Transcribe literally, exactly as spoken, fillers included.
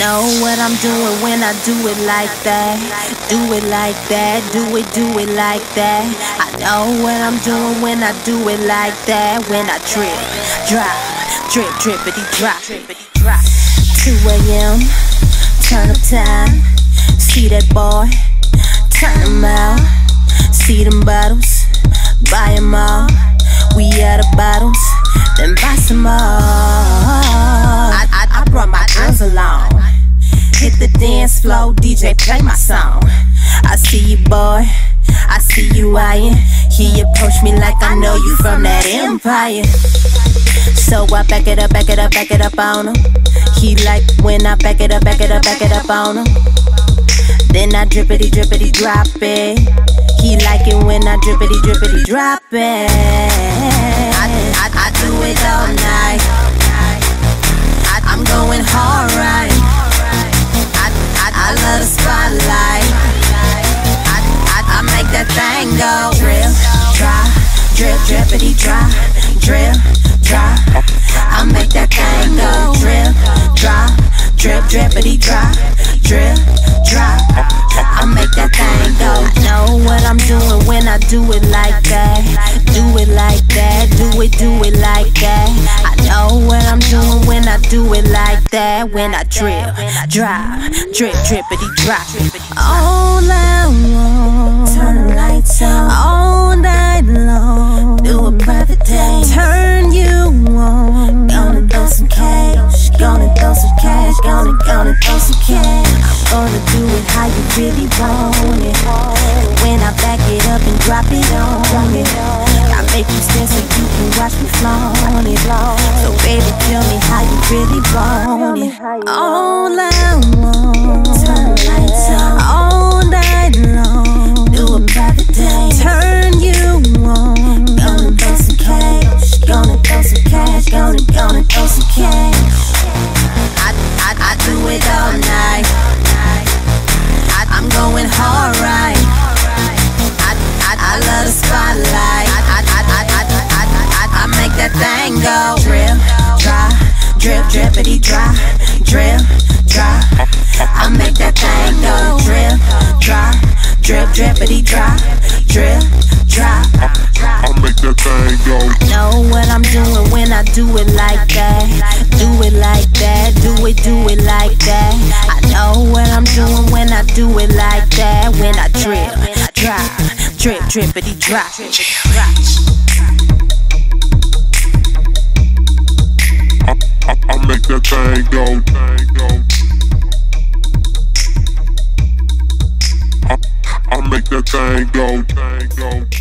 Know what I'm doing when I do it like that. Do it like that, do it, do it like that. I know what I'm doing when I do it like that. When I trip, drop, drip, drippity drop, drippity drop. two a m, turn up time. See that boy, turn him out. See them bottles, buy them all. We out of bottles, then buy some more. I, I, I brought my guns along. Hit the dance floor, D J play my song. I see you, boy, I see you eyeing. He approached me like I know you from that empire. So I back it up, back it up, back it up on him. He like when I back it up, back it up, back it up on him. Then I drippity, drippity, drop it. He like it when I drippity, drippity, drop it. I, I, I do it all night. I, I'm going hard right. I, I, I love the spotlight. I, I, I make that thing go. Drip, drop, drip, drippity, drop, drip, drop. I make that thing go. Drip, drop, drip, drippity, drop, drip, drop. I make that thing go. I know what I'm doing when I do it like that. Do it like that, do it, do it like that. I know what I'm doing when I do it like that. When I drip, drop, drip, drippity, drop. All I want, turn the lights on. All night long, do it by the day. Turn you on. Gonna throw some cash, gonna throw some cash, gonna, gonna throw some cash. Gonna do it how you really want it. When I back it up and drop it on it, I make you stand so you can watch me flaunt it. So baby, tell me how you really want it. All I want, turn the lights on. All night long, do it by the day. Turn you on. Gonna throw some cash, gonna throw some cash, gonna, gonna throw some cash. I, I, I do it all night. I'm going hard right. I, I, I love the spotlight. I, I, I, I, I, I, I, I make that thing go. Drip, drop, drip, drippity, drop, drip, drop. I make that thing go. Drip, drop, drip, drippity, drop, drip, drop. I make that thing go. I know what I'm doing when I do it like that. Do it like that, do it, do it like that. I know what I'm doing when I do it like that. When I drip, drop, drip, drippity, drop. I, I, I make that thing go. I, I make that thing go.